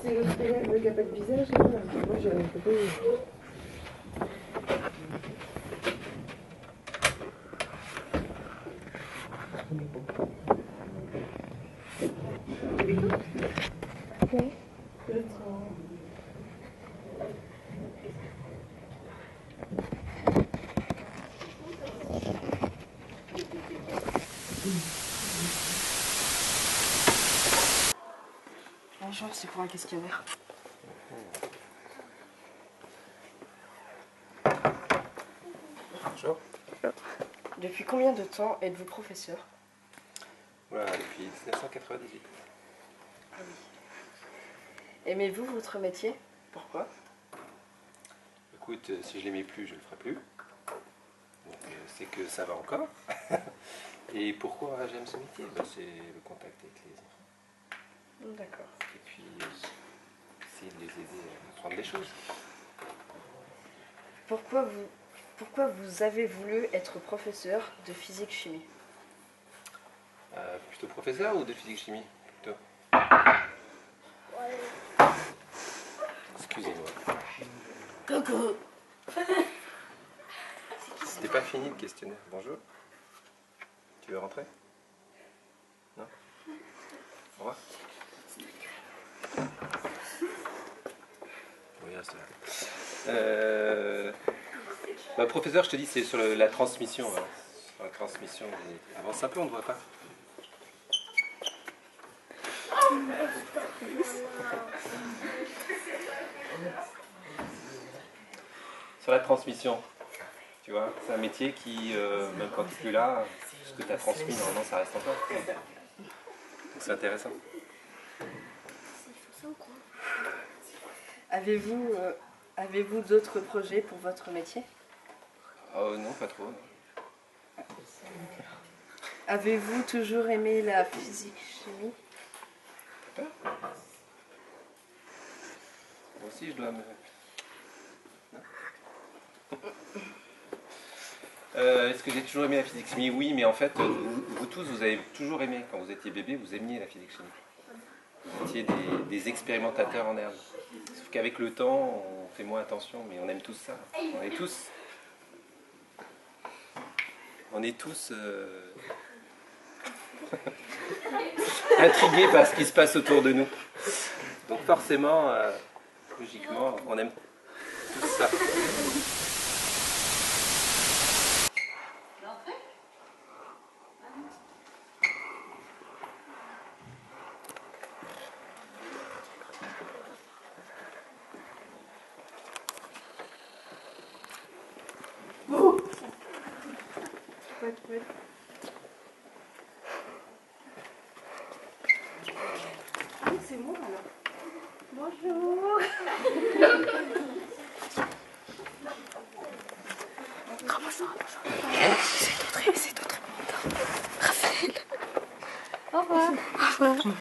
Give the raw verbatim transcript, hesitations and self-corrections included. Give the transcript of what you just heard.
C'est le style qui a pas de visage, là. Moi, j'ai un peu... Okay. Le temps. Bonjour, c'est pour un questionnaire. Bonjour. Bonjour. Depuis combien de temps êtes-vous professeur? Voilà, depuis mille neuf cent quatre-vingt-dix-huit. Ah oui. Aimez-vous votre métier? Pourquoi? Écoute, si je l'aimais plus, je ne le ferais plus. Donc, c'est que ça va encore. Et pourquoi j'aime ce métier? Ben, c'est le contact avec les enfants. D'accord. Et puis, essayer de les aider à apprendre des choses. Pourquoi vous, pourquoi vous avez voulu être professeur de physique-chimie? euh, Plutôt professeur ou de physique-chimie? Plutôt. Excusez-moi. Coucou. C'était pas fini le questionnaire. Bonjour. Tu veux rentrer? Non? Au revoir. Oui, reste là. Euh, bah, professeur, je te dis, c'est sur le, la transmission. Hein. Sur la transmission. Des... Avance un peu, on ne voit pas. Sur la transmission. Tu vois, c'est un métier qui, euh, même quand tu es plus là, ce que tu as transmis, normalement, ça reste encore. Donc c'est intéressant. Avez-vous euh, avez-vous d'autres projets pour votre métier? Oh non, pas trop. Avez-vous toujours aimé la physique-chimie? Pas peur. Moi aussi, je dois me... Euh, Est-ce que j'ai toujours aimé la physique-chimie? Oui, mais en fait, vous, vous tous, vous avez toujours aimé. Quand vous étiez bébé, vous aimiez la physique-chimie. Vous étiez des, des expérimentateurs en herbe. Sauf qu'avec le temps, on fait moins attention, mais on aime tous ça. On est tous... On est tous... Euh, intrigués par ce qui se passe autour de nous. Donc forcément, euh, logiquement, on aime tous ça. C'est moi alors. Bonjour. Comment ça? C'est d'autres, c'est d'autres. Raphaël. Au revoir. Au revoir.